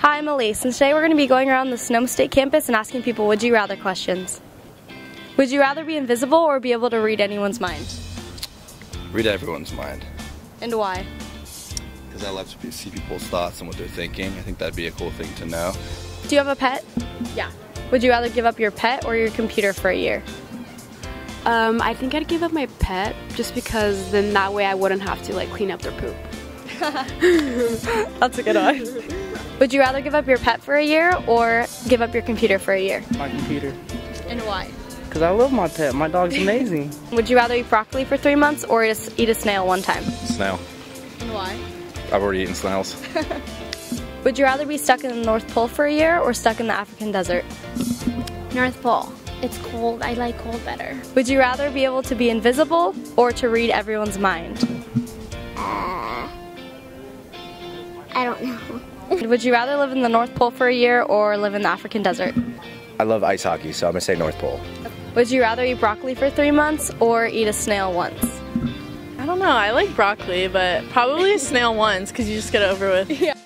Hi, I'm Elise, and today we're going to be going around the Sonoma State campus and asking people would you rather questions. Would you rather be invisible or be able to read anyone's mind? Read everyone's mind. And why? Because I love to see people's thoughts and what they're thinking. I think that'd be a cool thing to know. Do you have a pet? Yeah. Would you rather give up your pet or your computer for a year? I think I'd give up my pet just because then that way I wouldn't have to like clean up their poop. That's a good one. Would you rather give up your pet for a year or give up your computer for a year? My computer. And why? Because I love my pet. My dog's amazing. Would you rather eat broccoli for 3 months or eat a snail one time? Snail. And why? I've already eaten snails. Would you rather be stuck in the North Pole for a year or stuck in the African desert? North Pole. It's cold. I like cold better. Would you rather be able to be invisible or to read everyone's mind? I don't know. Would you rather live in the North Pole for a year or live in the African desert? I love ice hockey, so I'm going to say North Pole. Would you rather eat broccoli for 3 months or eat a snail once? I don't know. I like broccoli, but probably a snail once because you just get it over with. Yeah.